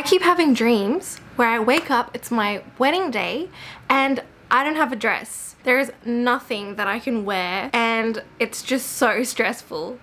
I keep having dreams where I wake up, it's my wedding day, and I don't have a dress. There is nothing that I can wear, and it's just so stressful.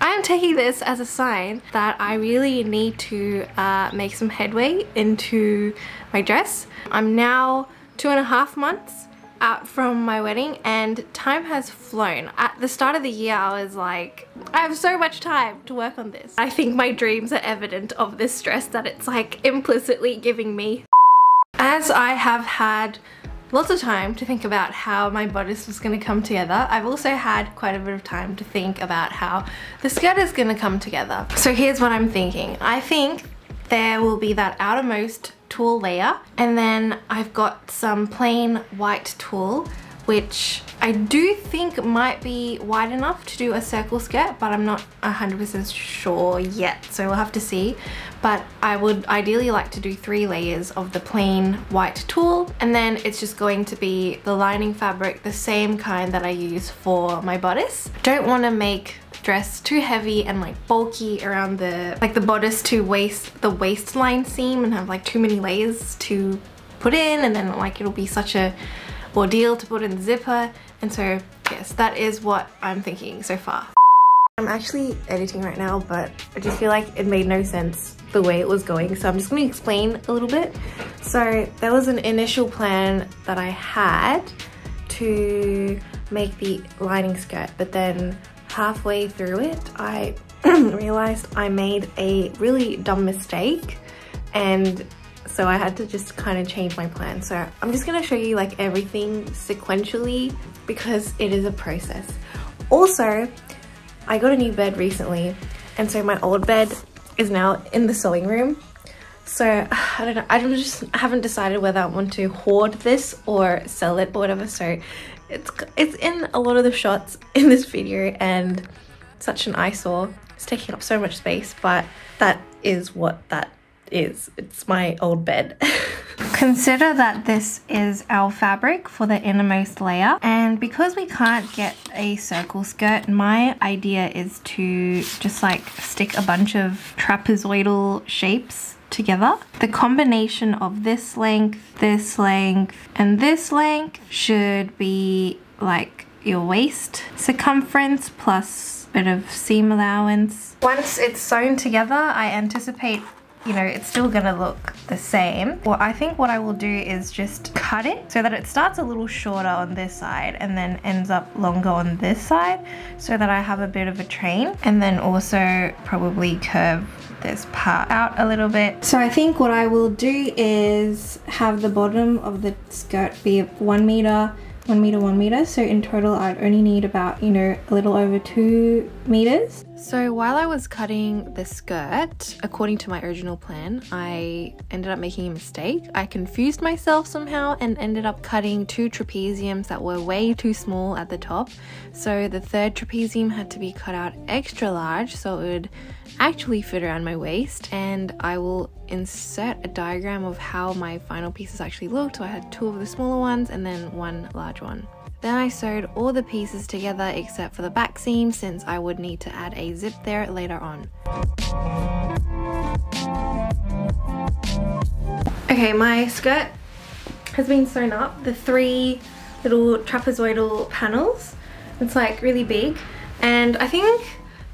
I'm taking this as a sign that I really need to make some headway into my dress. I'm now 2.5 months out from my wedding and time has flown. At the start of the year I was like, I have so much time to work on this. I think my dreams are evident of this stress that it's like implicitly giving me. As I have had lots of time to think about how my bodice was going to come together, I've also had quite a bit of time to think about how the skirt is going to come together. So here's what I'm thinking. I think there will be that outermost tulle layer, and then I've got some plain white tulle, which I do think might be wide enough to do a circle skirt, but I'm not 100% sure yet, so we'll have to see. But I would ideally like to do 3 layers of the plain white tulle, and then it's just going to be the lining fabric, the same kind that I use for my bodice. Don't want to make dress too heavy and like bulky around the bodice to waist, the waistline seam, and have like too many layers to put in, and then like it'll be such a ordeal to put in the zipper. And so yes, that is what I'm thinking so far. I'm actually editing right now, but I just feel like it made no sense the way it was going, so I'm just going to explain a little bit. So there was an initial plan that I had to make the lining skirt, but then halfway through it I realized I made a really dumb mistake, and so I had to just kind of change my plan. So I'm just going to show you like everything sequentially because it is a process. Also, I got a new bed recently, and so my old bed is now in the sewing room. So I don't know, I just haven't decided whether I want to hoard this or sell it or whatever. So it's in a lot of the shots in this video and such an eyesore. It's taking up so much space, but that is what that is. It's my old bed. Consider that this is our fabric for the innermost layer, and because we can't get a circle skirt, my idea is to just like stick a bunch of trapezoidal shapes together. The combination of this length, and this length should be like your waist circumference plus a bit of seam allowance. Once it's sewn together, I anticipate, you know, it's still gonna look the same. Well, I think what I will do is just cut it so that it starts a little shorter on this side and then ends up longer on this side, so that I have a bit of a train, and then also probably curve this part out a little bit. So I think what I will do is have the bottom of the skirt be 1 meter, 1 meter, 1 meter. So in total, I'd only need about, you know, a little over 2 meters. So while I was cutting the skirt, according to my original plan, I ended up making a mistake. I confused myself somehow and ended up cutting 2 trapeziums that were way too small at the top. So the 3rd trapezium had to be cut out extra large so it would actually fit around my waist, and I will insert a diagram of how my final pieces actually looked. So I had 2 of the smaller ones and then 1 large one. Then I sewed all the pieces together except for the back seam, since I would need to add a zip there later on. Okay, my skirt has been sewn up. The 3 little trapezoidal panels. It's like really big, and I think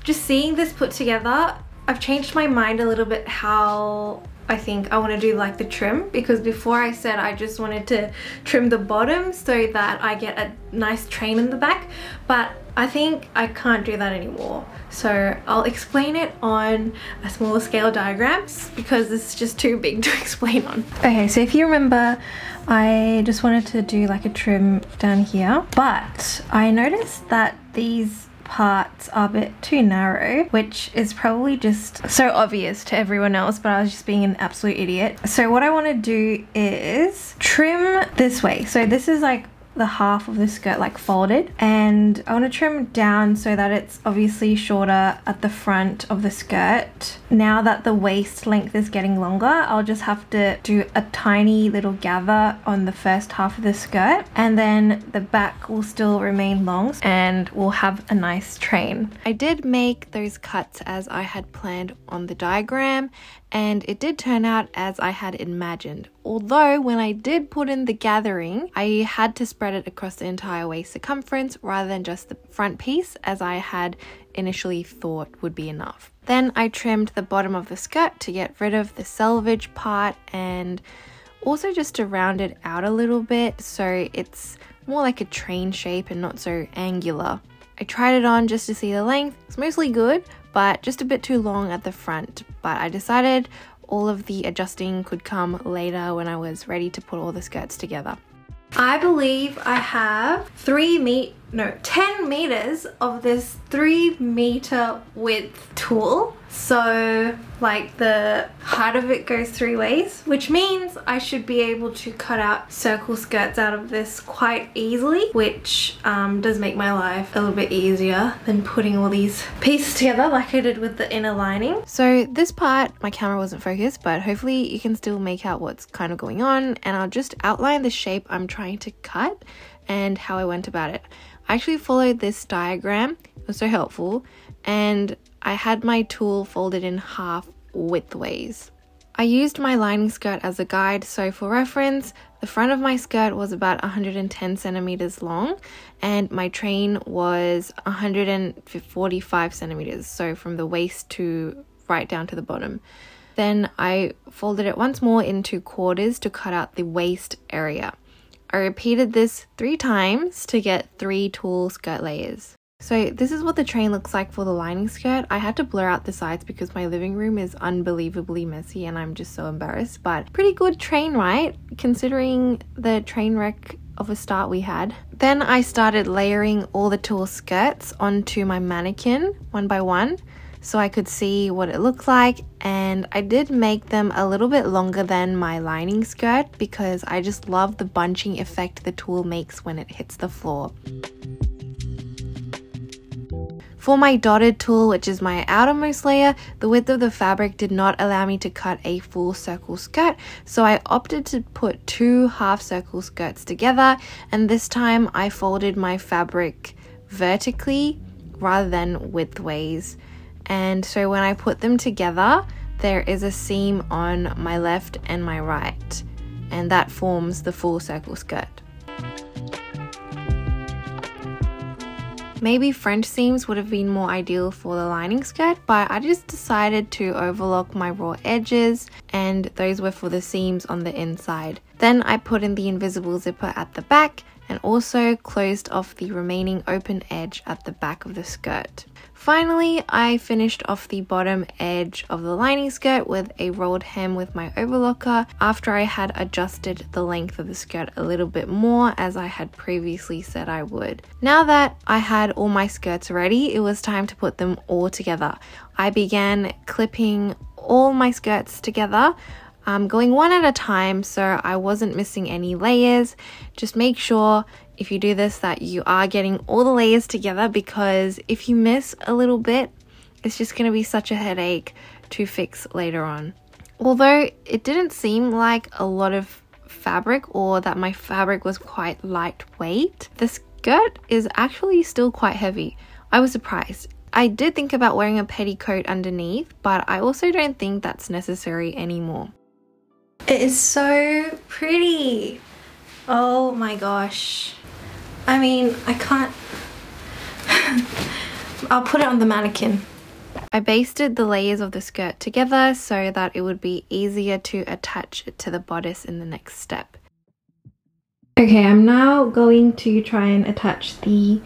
just seeing this put together, I've changed my mind a little bit how I think I want to do like the trim, because before I said I just wanted to trim the bottom so that I get a nice train in the back, but I think I can't do that anymore. So I'll explain it on a smaller scale diagrams because this is just too big to explain on. Okay, so if you remember, I just wanted to do like a trim down here, but I noticed that these parts are a bit too narrow, which is probably just so obvious to everyone else, but I was just being an absolute idiot. So what I want to do is trim this way. So this is like the half of the skirt like folded, and I want to trim down so that it's obviously shorter at the front of the skirt. Now that the waist length is getting longer, I'll just have to do a tiny little gather on the first half of the skirt, and then the back will still remain long and we'll have a nice train. I did make those cuts as I had planned on the diagram, and it did turn out as I had imagined. Although when I did put in the gathering, I had to spread it across the entire waist circumference rather than just the front piece, as I had initially thought would be enough. Then I trimmed the bottom of the skirt to get rid of the selvage part, and also just to round it out a little bit so it's more like a train shape and not so angular. I tried it on just to see the length. It's mostly good, but just a bit too long at the front. But I decided all of the adjusting could come later when I was ready to put all the skirts together. I believe I have 10 meters of this 3 meter width tulle. So like the height of it goes 3 ways, which means I should be able to cut out circle skirts out of this quite easily, which does make my life a little bit easier than putting all these pieces together like I did with the inner lining. So this part, my camera wasn't focused, but hopefully you can still make out what's kind of going on, and I'll just outline the shape I'm trying to cut and how I went about it. I actually followed this diagram, it was so helpful, and I had my tulle folded in half widthways. I used my lining skirt as a guide, so for reference, the front of my skirt was about 110 centimeters long and my train was 145 centimeters, so from the waist to right down to the bottom. Then I folded it once more into quarters to cut out the waist area. I repeated this 3 times to get 3 tulle skirt layers. So this is what the train looks like for the lining skirt. I had to blur out the sides because my living room is unbelievably messy and I'm just so embarrassed, but pretty good train, right? Considering the train wreck of a start we had. Then I started layering all the tulle skirts onto my mannequin 1 by 1 so I could see what it looked like, and I did make them a little bit longer than my lining skirt because I just love the bunching effect the tulle makes when it hits the floor. For my dotted tulle, which is my outermost layer, the width of the fabric did not allow me to cut a full circle skirt, so I opted to put 2 half circle skirts together, and this time I folded my fabric vertically rather than widthways. And so when I put them together, there is a seam on my left and my right, and that forms the full circle skirt. Maybe French seams would have been more ideal for the lining skirt, but I just decided to overlock my raw edges, and those were for the seams on the inside. Then I put in the invisible zipper at the back and also closed off the remaining open edge at the back of the skirt. Finally, I finished off the bottom edge of the lining skirt with a rolled hem with my overlocker after I had adjusted the length of the skirt a little bit more, as I had previously said I would. Now that I had all my skirts ready, it was time to put them all together. I began clipping all my skirts together, going one at a time so I wasn't missing any layers. Just make sure if you do this that you are getting all the layers together, because if you miss a little bit, it's just going to be such a headache to fix later on. Although it didn't seem like a lot of fabric or that my fabric was quite lightweight, the skirt is actually still quite heavy. I was surprised. I did think about wearing a petticoat underneath, but I also don't think that's necessary anymore. It is so pretty. Oh my gosh. I mean, I can't... I'll put it on the mannequin. I basted the layers of the skirt together so that it would be easier to attach it to the bodice in the next step. Okay, I'm now going to try and attach the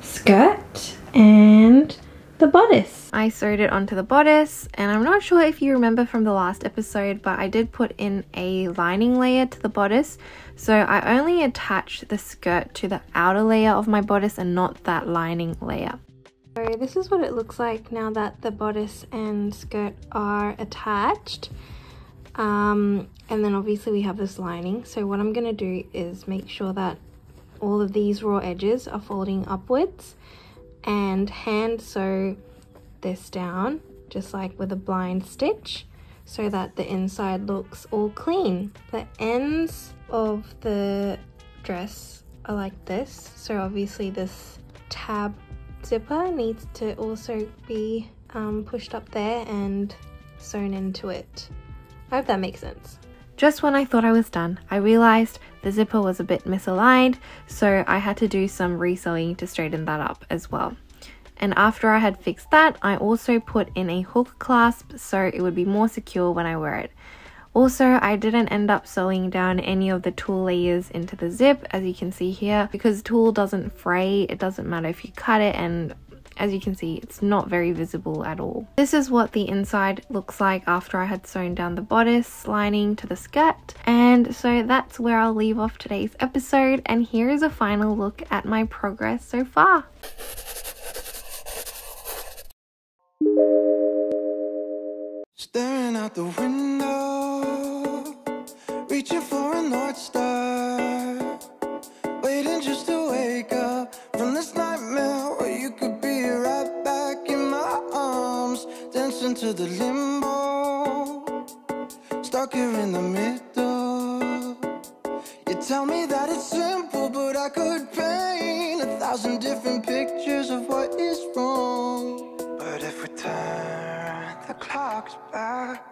skirt and the bodice. I sewed it onto the bodice, and I'm not sure if you remember from the last episode, but I did put in a lining layer to the bodice, so I only attached the skirt to the outer layer of my bodice and not that lining layer. So this is what it looks like now that the bodice and skirt are attached, and then obviously we have this lining. So what I'm gonna do is make sure that all of these raw edges are folding upwards and hand sew this down just like with a blind stitch so that the inside looks all clean. The ends of the dress are like this, so obviously this tab zipper needs to also be pushed up there and sewn into it. I hope that makes sense. Just when I thought I was done, I realized the zipper was a bit misaligned, so I had to do some resewing to straighten that up as well. And after I had fixed that, I also put in a hook clasp so it would be more secure when I wear it. Also, I didn't end up sewing down any of the tulle layers into the zip, as you can see here, because tulle doesn't fray. It doesn't matter if you cut it, and as you can see, it's not very visible at all. This is what the inside looks like after I had sewn down the bodice lining to the skirt. And so that's where I'll leave off today's episode, and here is a final look at my progress so far. Staring out the window, reaching for a North Star, waiting just to wake up from this nightmare where you could be right back in my arms, dancing to the limbo, stuck here in the middle. You tell me that it's simple, but I could paint 1,000 different pictures of what is wrong. But if we turn the clocks back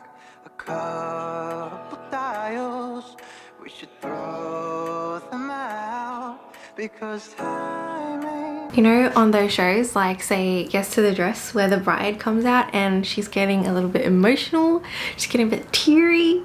a couple dials, we should throw them out because timing. You know, on those shows like, say, Yes to the Dress, where the bride comes out and she's getting a little bit emotional, she's getting a bit teary.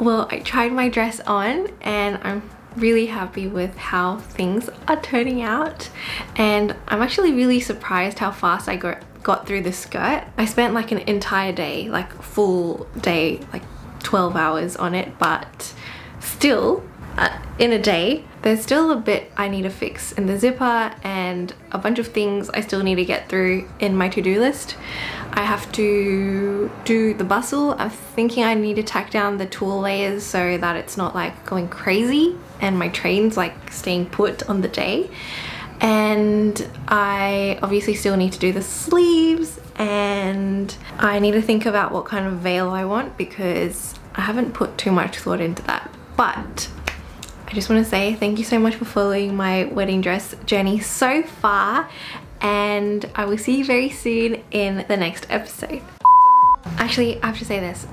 Well, I tried my dress on and I'm really happy with how things are turning out, and I'm actually really surprised how fast I got through the skirt. I spent like an entire day, like full day, like 12 hours on it, but still in a day there's still a bit I need to fix in the zipper and a bunch of things I still need to get through in my to-do list. I have to do the bustle. I'm thinking I need to tack down the tulle layers so that it's not like going crazy and my train's like staying put on the day. And I obviously still need to do the sleeves, and I need to think about what kind of veil I want because I haven't put too much thought into that. But I just want to say thank you so much for following my wedding dress journey so far, and I will see you very soon in the next episode. Actually, I have to say this,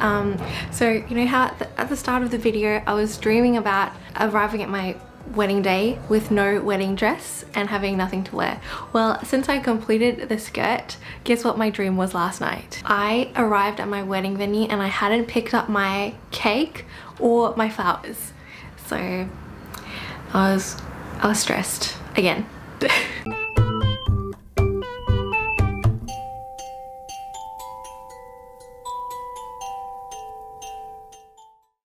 so you know how at the start of the video I was dreaming about arriving at my wedding day with no wedding dress and having nothing to wear. Well, since I completed the skirt, guess what my dream was last night? I arrived at my wedding venue and I hadn't picked up my cake or my flowers. So I was stressed again.